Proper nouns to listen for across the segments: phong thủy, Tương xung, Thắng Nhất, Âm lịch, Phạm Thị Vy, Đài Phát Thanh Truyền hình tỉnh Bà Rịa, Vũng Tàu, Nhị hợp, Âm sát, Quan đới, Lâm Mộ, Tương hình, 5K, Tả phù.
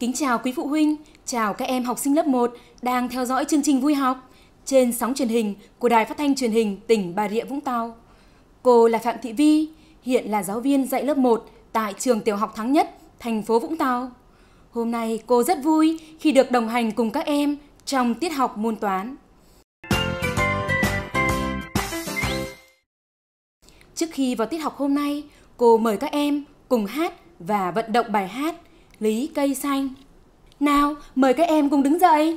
Kính chào quý phụ huynh, chào các em học sinh lớp 1 đang theo dõi chương trình Vui Học trên sóng truyền hình của Đài Phát Thanh Truyền hình tỉnh Bà Rịa, Vũng Tàu. Cô là Phạm Thị Vy, hiện là giáo viên dạy lớp 1 tại trường tiểu học Thắng Nhất, thành phố Vũng Tàu. Hôm nay cô rất vui khi được đồng hành cùng các em trong tiết học môn toán. Trước khi vào tiết học hôm nay, cô mời các em cùng hát và vận động bài hát Lý Cây Xanh. Nào, mời các em cùng đứng dậy.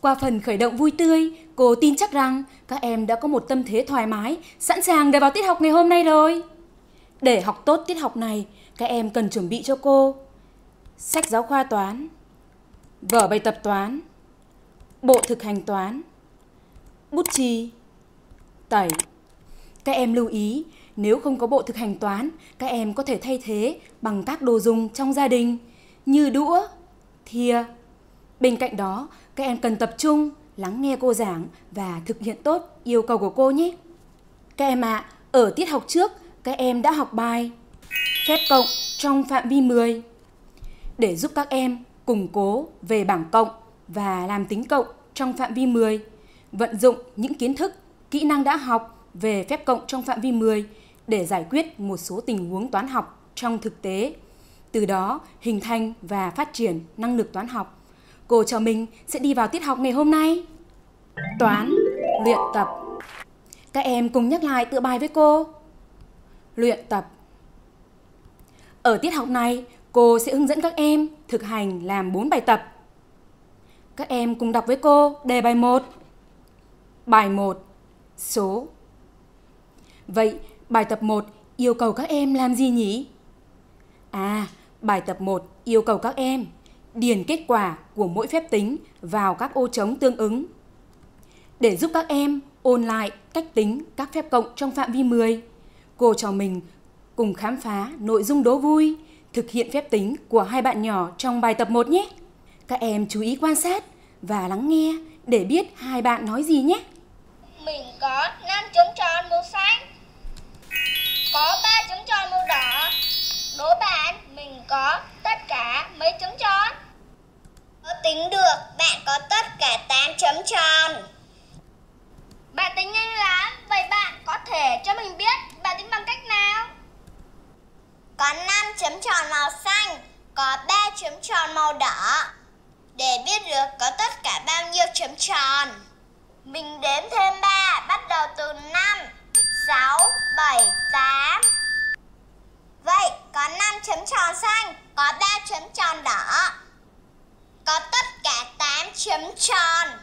Qua phần khởi động vui tươi, cô tin chắc rằng các em đã có một tâm thế thoải mái, sẵn sàng để vào tiết học ngày hôm nay rồi. Để học tốt tiết học này, các em cần chuẩn bị cho cô sách giáo khoa toán, vở bài tập toán, bộ thực hành toán, bút chì, tẩy. Các em lưu ý, nếu không có bộ thực hành toán, các em có thể thay thế bằng các đồ dùng trong gia đình như đũa, thìa. Bên cạnh đó, các em cần tập trung, lắng nghe cô giảng và thực hiện tốt yêu cầu của cô nhé. Các em ạ, ở tiết học trước, các em đã học bài phép cộng trong phạm vi 10 để giúp các em củng cố về bảng cộng và làm tính cộng trong phạm vi 10, vận dụng những kiến thức, kỹ năng đã học về phép cộng trong phạm vi 10 để giải quyết một số tình huống toán học trong thực tế. Từ đó, hình thành và phát triển năng lực toán học. Cô cho mình sẽ đi vào tiết học ngày hôm nay. Toán, luyện tập. Các em cùng nhắc lại tựa bài với cô. Luyện tập. Ở tiết học này, cô sẽ hướng dẫn các em thực hành làm 4 bài tập. Các em cùng đọc với cô đề bài 1. Bài 1, số. Vậy, bài tập 1 yêu cầu các em làm gì nhỉ? À, bài tập 1 yêu cầu các em điền kết quả của mỗi phép tính vào các ô trống tương ứng. Để giúp các em ôn lại cách tính các phép cộng trong phạm vi 10, cô trò mình cùng khám phá nội dung đố vui, thực hiện phép tính của hai bạn nhỏ trong bài tập 1 nhé. Các em chú ý quan sát và lắng nghe để biết hai bạn nói gì nhé. Mình có 5 chấm tròn màu xanh, có 3 chấm tròn màu đỏ. Đố bạn mình có tất cả mấy chấm tròn? Có tính được, bạn có tất cả 8 chấm tròn. Bạn tính nhanh lắm, vậy bạn có thể cho mình biết bạn tính bằng cách nào? Có 5 chấm tròn màu xanh, có 3 chấm tròn màu đỏ. Để biết được có tất cả bao nhiêu chấm tròn, mình đếm thêm 3, bắt đầu từ 5, 6, 7, 8. Vậy có 5 chấm tròn xanh, có 3 chấm tròn đỏ, có tất cả 8 chấm tròn.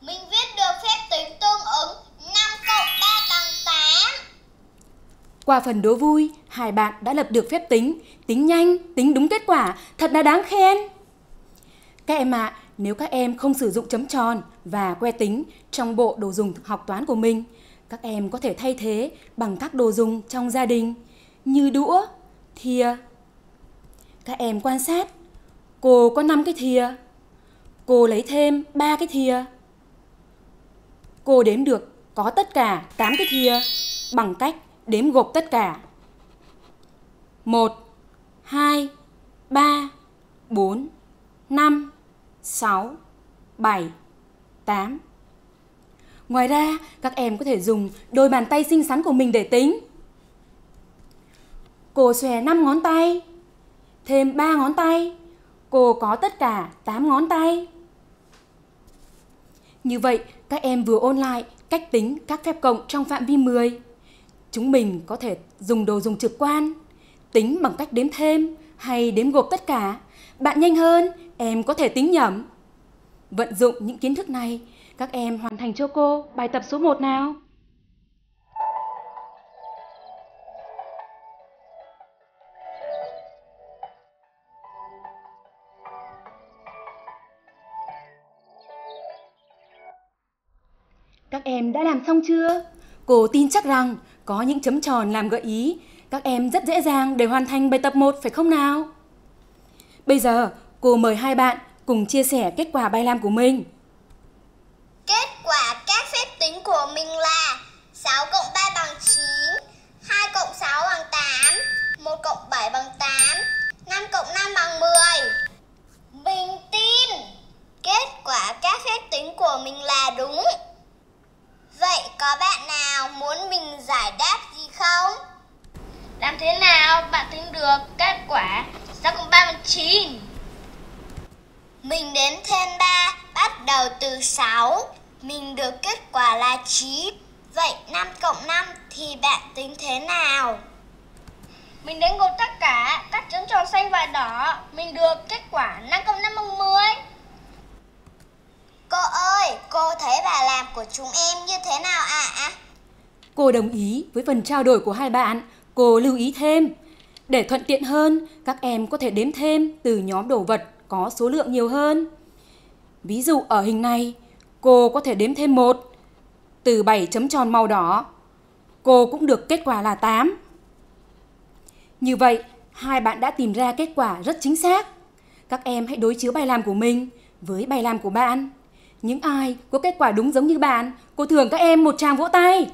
Mình viết được phép tính tương ứng 5 + 3 = 8. Qua phần đố vui, hai bạn đã lập được phép tính, tính nhanh, tính đúng kết quả, thật là đáng khen. Các em ạ, nếu các em không sử dụng chấm tròn và que tính trong bộ đồ dùng học toán của mình, các em có thể thay thế bằng các đồ dùng trong gia đình như đũa, thìa. Các em quan sát, cô có 5 cái thìa, cô lấy thêm 3 cái thìa. Cô đếm được có tất cả 8 cái thìa bằng cách đếm gộp tất cả. 1, 2, 3, 4, 5, 6, 7, 8. Ngoài ra, các em có thể dùng đôi bàn tay xinh xắn của mình để tính. Cô xòe 5 ngón tay, thêm 3 ngón tay, cô có tất cả 8 ngón tay. Như vậy, các em vừa ôn lại cách tính các phép cộng trong phạm vi 10. Chúng mình có thể dùng đồ dùng trực quan, tính bằng cách đếm thêm hay đếm gộp tất cả. Bạn nhanh hơn, em có thể tính nhẩm. Vận dụng những kiến thức này, các em hoàn thành cho cô bài tập số 1 nào. Các em đã làm xong chưa? Cô tin chắc rằng có những chấm tròn làm gợi ý, các em rất dễ dàng để hoàn thành bài tập 1 phải không nào? Bây giờ, cô mời hai bạn cùng chia sẻ kết quả bài làm của mình. Kết quả các phép tính của mình là 6 cộng 3 bằng 9, 2 cộng 6 bằng 8, 1 cộng 7 bằng 8, 5 cộng 5 bằng 10. Mình tin kết quả các phép tính của mình là đúng. Vậy có bạn nào muốn mình giải đáp gì không? Làm thế nào bạn tính được kết quả 6 cộng 3 bằng 9? Mình đếm thêm 3, bắt đầu từ 6. Mình được kết quả là 9. Vậy 5 cộng 5 thì bạn tính thế nào? Mình đếm gộp tất cả các chấm tròn xanh và đỏ. Mình được kết quả 5 cộng 5 bằng 10. Cô ơi, cô thấy bài làm của chúng em như thế nào ạ? Cô đồng ý với phần trao đổi của hai bạn. Cô lưu ý thêm. Để thuận tiện hơn, các em có thể đếm thêm từ nhóm đồ vật có số lượng nhiều hơn. Ví dụ ở hình này, cô có thể đếm thêm 1 từ 7 chấm tròn màu đỏ. Cô cũng được kết quả là 8. Như vậy, hai bạn đã tìm ra kết quả rất chính xác. Các em hãy đối chiếu bài làm của mình với bài làm của bạn. Những ai có kết quả đúng giống như bạn, cô thưởng các em một tràng vỗ tay.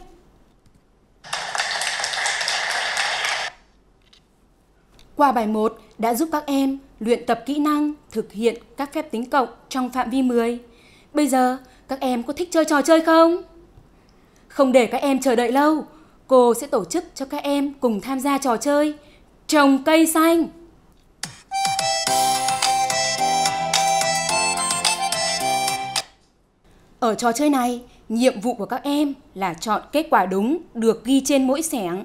Qua bài 1 đã giúp các em luyện tập kỹ năng thực hiện các phép tính cộng trong phạm vi 10. Bây giờ, các em có thích chơi trò chơi không? Không để các em chờ đợi lâu, cô sẽ tổ chức cho các em cùng tham gia trò chơi trồng cây xanh. Ở trò chơi này, nhiệm vụ của các em là chọn kết quả đúng được ghi trên mỗi xẻng,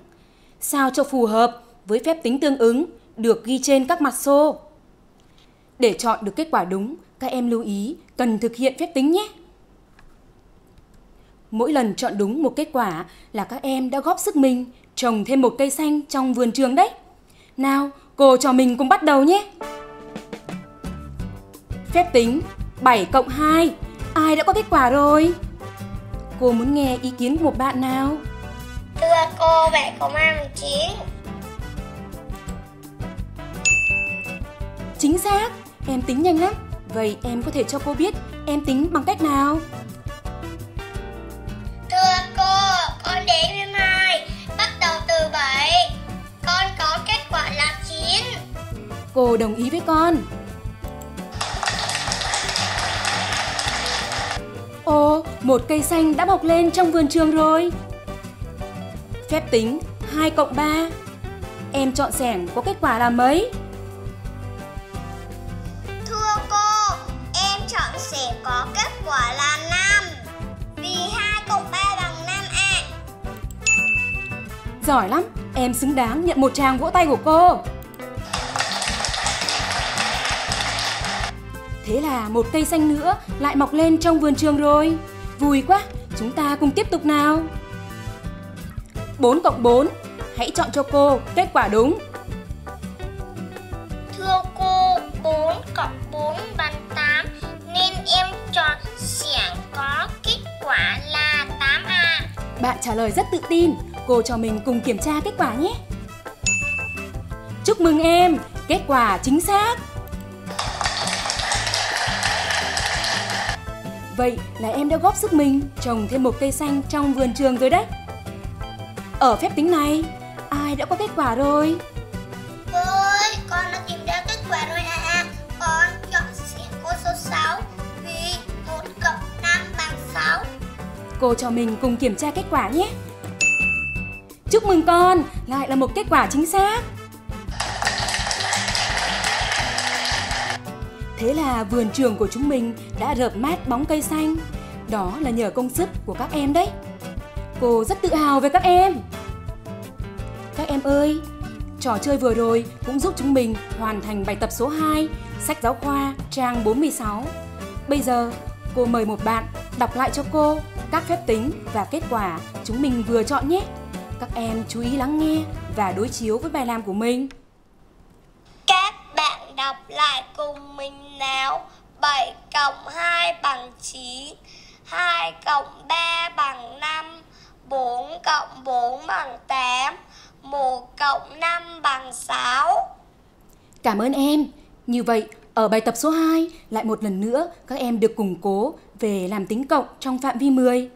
sao cho phù hợp với phép tính tương ứng được ghi trên các mặt xô. Để chọn được kết quả đúng, các em lưu ý cần thực hiện phép tính nhé. Mỗi lần chọn đúng một kết quả là các em đã góp sức mình trồng thêm một cây xanh trong vườn trường đấy. Nào, cô trò mình cùng bắt đầu nhé. Phép tính 7 cộng 2. Ai đã có kết quả rồi? Cô muốn nghe ý kiến của một bạn nào? Thưa cô, 7 cộng 2 bằng 9. Chính xác, em tính nhanh lắm. Vậy em có thể cho cô biết em tính bằng cách nào? Thưa cô, con đếm thêm 2, bắt đầu từ 7. Con có kết quả là 9. Cô đồng ý với con. Ồ, một cây xanh đã mọc lên trong vườn trường rồi. Phép tính 2 cộng 3. Em chọn xẻng có kết quả là mấy? Có kết quả là 5. Vì 2 cộng 3 bằng 5 ạ. Giỏi lắm, em xứng đáng nhận một tràng vỗ tay của cô. Thế là một cây xanh nữa lại mọc lên trong vườn trường rồi. Vui quá, chúng ta cùng tiếp tục nào. 4 cộng 4, hãy chọn cho cô kết quả đúng. Thưa cô, 4 cộng 4 bằng 8. Nên em chọn xẻng có kết quả là 8 ạ. Bạn trả lời rất tự tin. Cô cho mình cùng kiểm tra kết quả nhé. Chúc mừng em, kết quả chính xác. Vậy là em đã góp sức mình trồng thêm một cây xanh trong vườn trường rồi đấy. Ở phép tính này, ai đã có kết quả rồi? Ôi, con đã tìm ra kết quả rồi ạ. Con chọn xẻng số 6. Vì 1 cộng 5 bằng 6. Cô cho mình cùng kiểm tra kết quả nhé. Chúc mừng con, lại là một kết quả chính xác. Thế là vườn trường của chúng mình đã rợp mát bóng cây xanh. Đó là nhờ công sức của các em đấy. Cô rất tự hào về các em. Các em ơi, trò chơi vừa rồi cũng giúp chúng mình hoàn thành bài tập số 2, sách giáo khoa trang 46. Bây giờ, cô mời một bạn đọc lại cho cô các phép tính và kết quả chúng mình vừa chọn nhé. Các em chú ý lắng nghe và đối chiếu với bài làm của mình. Các bạn đọc lại cùng mình nào. 7 + 2 = 9, 2 + 3 = 5, 4 + 4 = 8, 1 + 5 = 6. Cảm ơn em. Như vậy, ở bài tập số 2, lại một lần nữa các em được củng cố về làm tính cộng trong phạm vi 10.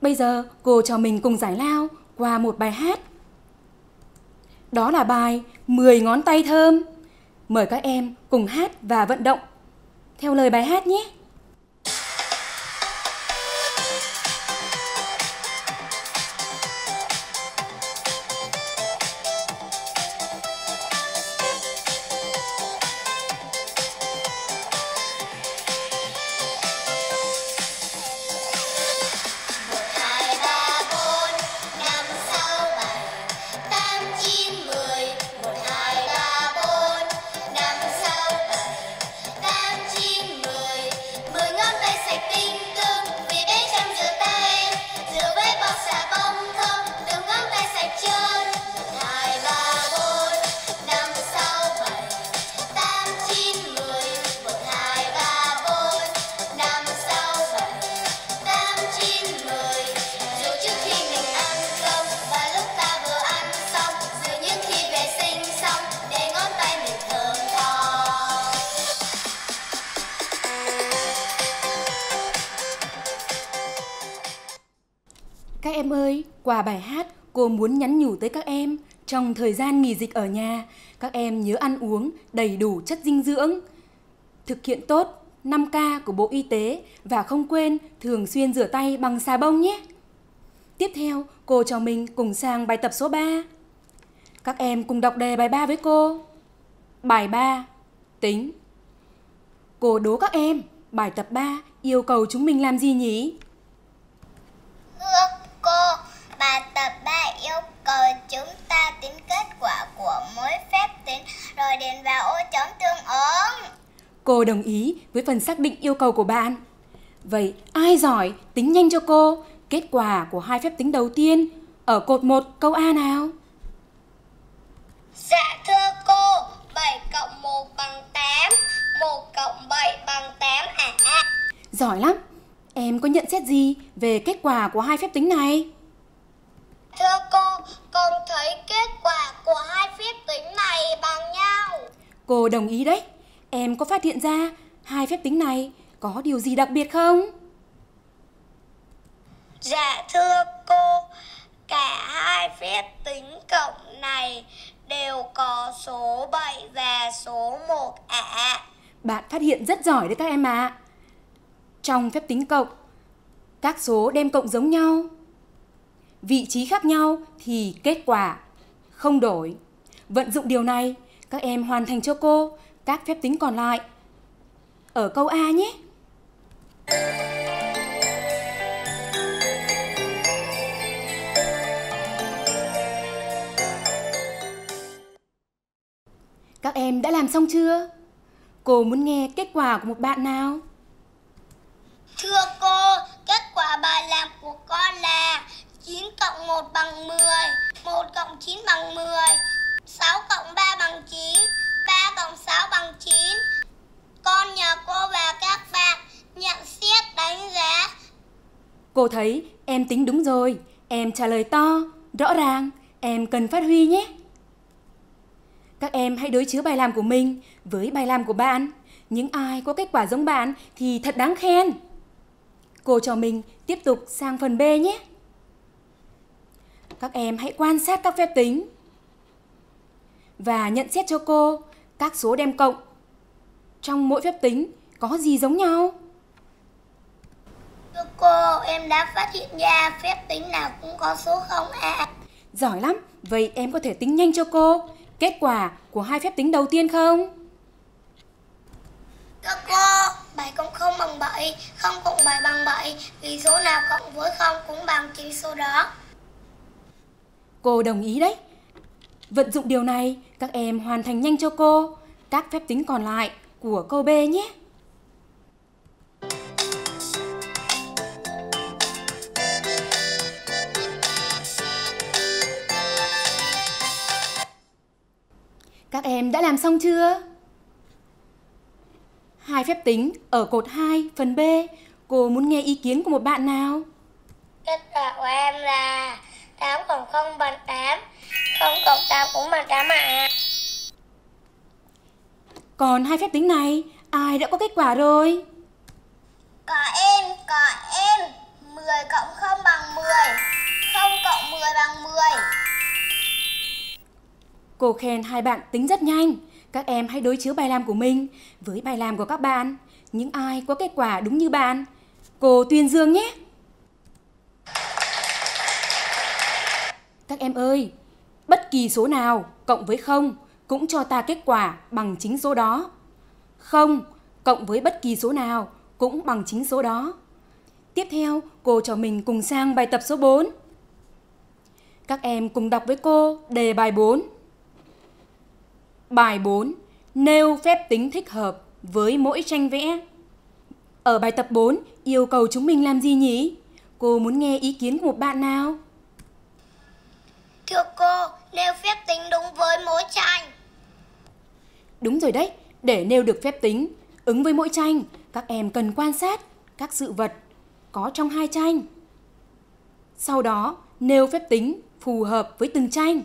Bây giờ, cô cho mình cùng giải lao qua một bài hát. Đó là bài 10 ngón tay thơm. Mời các em cùng hát và vận động theo lời bài hát nhé. Các em ơi, qua bài hát, cô muốn nhắn nhủ tới các em. Trong thời gian nghỉ dịch ở nhà, các em nhớ ăn uống đầy đủ chất dinh dưỡng, thực hiện tốt 5K của Bộ Y tế và không quên thường xuyên rửa tay bằng xà bông nhé. Tiếp theo, cô cho mình cùng sang bài tập số 3. Các em cùng đọc đề bài 3 với cô. Bài 3, tính. Cô đố các em, bài tập 3 yêu cầu chúng mình làm gì nhỉ? Cô, bài tập 3 yêu cầu chúng ta tính kết quả của mỗi phép tính rồi điền vào ô trống tương ứng. Cô đồng ý với phần xác định yêu cầu của bạn. Vậy ai giỏi tính nhanh cho cô kết quả của hai phép tính đầu tiên ở cột 1 câu A nào? Dạ thưa cô, 7 + 1 = 8, 1 + 7 = 8 ạ. Giỏi lắm. Em có nhận xét gì về kết quả của hai phép tính này? Thưa cô, con thấy kết quả của hai phép tính này bằng nhau. Cô đồng ý đấy. Em có phát hiện ra hai phép tính này có điều gì đặc biệt không? Dạ thưa cô, cả hai phép tính cộng này đều có số 7 và số 1 ạ. Bạn phát hiện rất giỏi đấy các em ạ. Trong phép tính cộng, các số đem cộng giống nhau, vị trí khác nhau thì kết quả không đổi. Vận dụng điều này, các em hoàn thành cho cô các phép tính còn lại ở câu A nhé. Các em đã làm xong chưa? Cô muốn nghe kết quả của một bạn nào? Thưa cô, kết quả bài làm của con là 9 + 1 = 10, 1 + 9 = 10, 6 + 3 = 9, 3 + 6 = 9. Con nhờ cô và các bạn nhận xét đánh giá. Cô thấy em tính đúng rồi, em trả lời to, rõ ràng, em cần phát huy nhé. Các em hãy đối chiếu bài làm của mình với bài làm của bạn. Những ai có kết quả giống bạn thì thật đáng khen. Cô cho mình tiếp tục sang phần B nhé. Các em hãy quan sát các phép tính và nhận xét cho cô các số đem cộng trong mỗi phép tính có gì giống nhau. Thưa cô, em đã phát hiện ra phép tính nào cũng có số 0A. Giỏi lắm, vậy em có thể tính nhanh cho cô kết quả của hai phép tính đầu tiên không? Các cô, 7 cộng 0 bằng 7, 0 cộng 7 bằng 7, vì số nào cộng với 0 cũng bằng chính số đó. Cô đồng ý đấy. Vận dụng điều này, các em hoàn thành nhanh cho cô các phép tính còn lại của câu B nhé. Các em đã làm xong chưa? Hai phép tính ở cột 2 phần B, cô muốn nghe ý kiến của một bạn nào? Kết quả của em là 8 cộng 0 bằng 8, 0 cộng 8 cũng bằng 8 ạ. Còn hai phép tính này, ai đã có kết quả rồi? Có em, 10 cộng 0 bằng 10, 0 cộng 10 bằng 10. Cô khen hai bạn tính rất nhanh. Các em hãy đối chiếu bài làm của mình với bài làm của các bạn. Những ai có kết quả đúng như bạn, cô tuyên dương nhé. Các em ơi, bất kỳ số nào cộng với 0 cũng cho ta kết quả bằng chính số đó. 0 cộng với bất kỳ số nào cũng bằng chính số đó. Tiếp theo, cô cho mình cùng sang bài tập số 4. Các em cùng đọc với cô đề bài 4. Bài 4. Nêu phép tính thích hợp với mỗi tranh vẽ. Ở bài tập 4, yêu cầu chúng mình làm gì nhỉ? Cô muốn nghe ý kiến của một bạn nào? Thưa cô, nêu phép tính đúng với mỗi tranh. Đúng rồi đấy, để nêu được phép tính ứng với mỗi tranh, các em cần quan sát các sự vật có trong hai tranh. Sau đó, nêu phép tính phù hợp với từng tranh.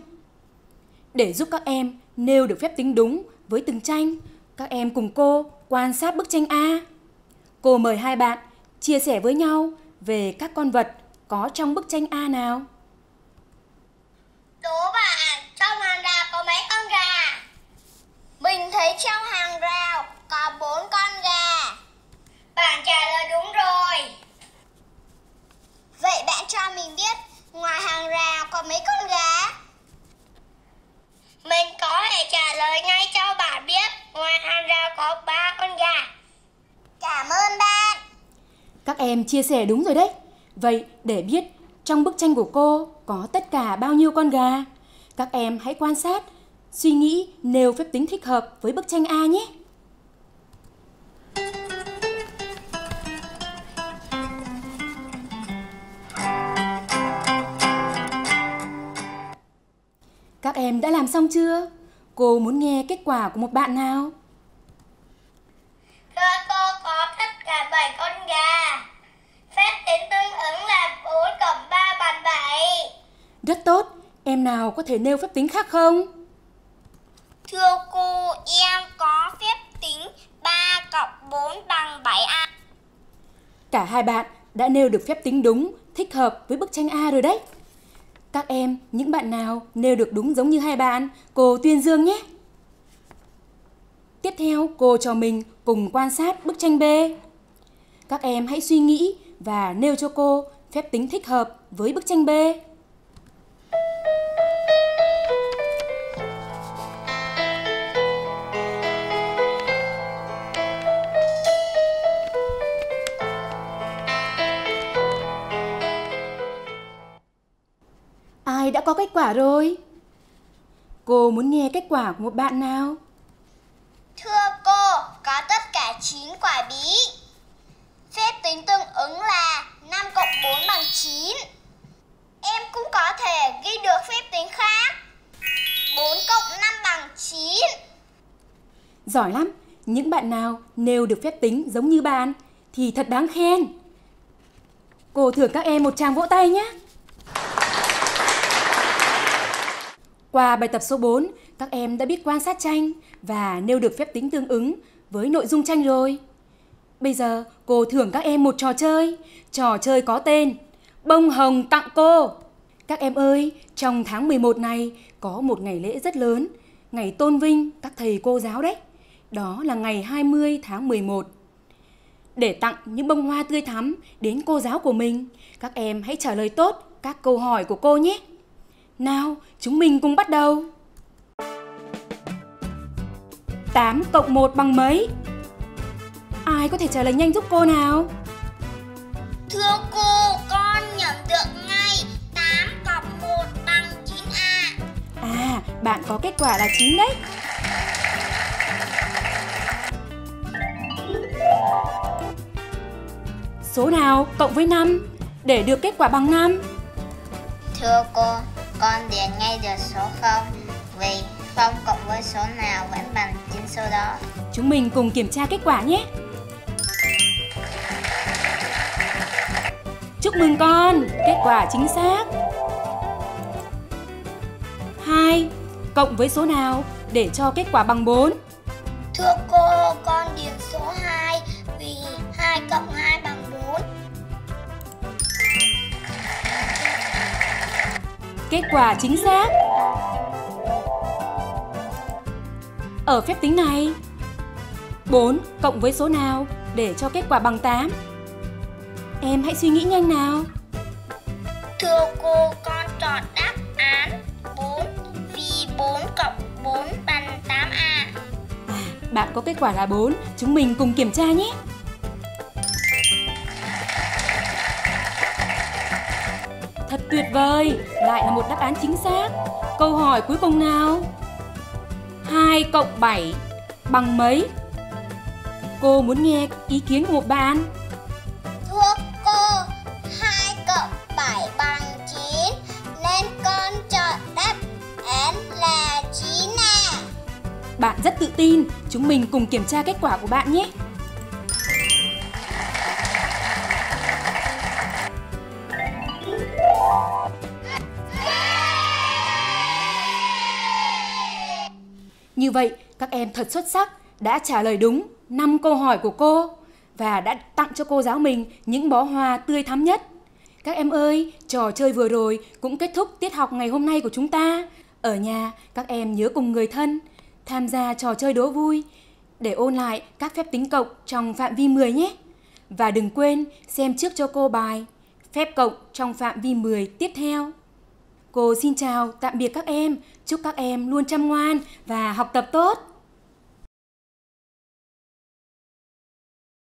Để giúp các em nêu được phép tính đúng với từng tranh, các em cùng cô quan sát bức tranh A. Cô mời hai bạn chia sẻ với nhau về các con vật có trong bức tranh A nào. Đố bạn, trong hàng rào có mấy con gà? Mình thấy trong hàng rào có 4 con gà. Bạn trả lời đúng rồi. Vậy bạn cho mình biết ngoài hàng rào có mấy con gà? Mình có thể trả lời ngay cho bạn biết ngoài hàng rào có 3 con gà. Cảm ơn bạn. Các em chia sẻ đúng rồi đấy. Vậy để biết trong bức tranh của cô có tất cả bao nhiêu con gà, các em hãy quan sát, suy nghĩ nêu phép tính thích hợp với bức tranh A nhé. Các em đã làm xong chưa? Cô muốn nghe kết quả của một bạn nào? Thưa cô, có tất cả 7 con gà. Phép tính tương ứng là 4 cộng 3 bằng 7. Rất tốt. Em nào có thể nêu phép tính khác không? Thưa cô, em có phép tính 3 cộng 4 bằng 7 ạ. Cả hai bạn đã nêu được phép tính đúng, thích hợp với bức tranh A rồi đấy. Các em, những bạn nào nêu được đúng giống như hai bạn, cô tuyên dương nhé. Tiếp theo, cô cho mình cùng quan sát bức tranh B. Các em hãy suy nghĩ và nêu cho cô phép tính thích hợp với bức tranh B. Đã có kết quả rồi. Cô muốn nghe kết quả của một bạn nào? Thưa cô, có tất cả 9 quả bí. Phép tính tương ứng là 5 cộng 4 bằng 9. Em cũng có thể ghi được phép tính khác, 4 cộng 5 bằng 9. Giỏi lắm. Những bạn nào nêu được phép tính giống như bạn thì thật đáng khen. Cô thưởng các em một tràng vỗ tay nhé. Qua bài tập số 4, các em đã biết quan sát tranh và nêu được phép tính tương ứng với nội dung tranh rồi. Bây giờ, cô thưởng các em một trò chơi. Trò chơi có tên Bông Hồng Tặng Cô. Các em ơi, trong tháng 11 này có một ngày lễ rất lớn, ngày tôn vinh các thầy cô giáo đấy. Đó là ngày 20 tháng 11. để tặng những bông hoa tươi thắm đến cô giáo của mình. Các em hãy trả lời tốt các câu hỏi của cô nhé. Nào, chúng mình cùng bắt đầu. 8 + 1 bằng mấy? Ai có thể trả lời nhanh giúp cô nào? Thưa cô, con nhận được ngay 8 + 1 bằng 9 ạ. À, bạn có kết quả là 9 đấy. Số nào cộng với 5 để được kết quả bằng 5? Thưa cô, con điền ngay được số 0, vì 0 cộng với số nào vẫn bằng 9 số đó. Chúng mình cùng kiểm tra kết quả nhé. Chúc mừng con, kết quả chính xác. 2 cộng với số nào để cho kết quả bằng 4? Thưa cô, con điền số 2 vì 2 + 2 bằng 4. Kết quả chính xác. Ở phép tính này, 4 cộng với số nào để cho kết quả bằng 8? Em hãy suy nghĩ nhanh nào. Thưa cô, con chọn đáp án 4 vì 4 + 4 bằng 8 ạ. À, bạn có kết quả là 4, chúng mình cùng kiểm tra nhé. Thật tuyệt vời, lại là một đáp án chính xác. Câu hỏi cuối cùng nào. 2 + 7 bằng mấy? Cô muốn nghe ý kiến của một bạn. Thưa cô, 2 + 7 bằng 9 nên con chọn đáp án là 9 ạ. Bạn rất tự tin, chúng mình cùng kiểm tra kết quả của bạn nhé. Như vậy, các em thật xuất sắc đã trả lời đúng 5 câu hỏi của cô và đã tặng cho cô giáo mình những bó hoa tươi thắm nhất. Các em ơi, trò chơi vừa rồi cũng kết thúc tiết học ngày hôm nay của chúng ta. Ở nhà, các em nhớ cùng người thân tham gia trò chơi đố vui để ôn lại các phép tính cộng trong phạm vi 10 nhé. Và đừng quên xem trước cho cô bài phép cộng trong phạm vi 10 tiếp theo. Cô xin chào, tạm biệt các em. Chúc các em luôn chăm ngoan và học tập tốt.